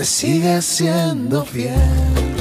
te sigue siendo fiel.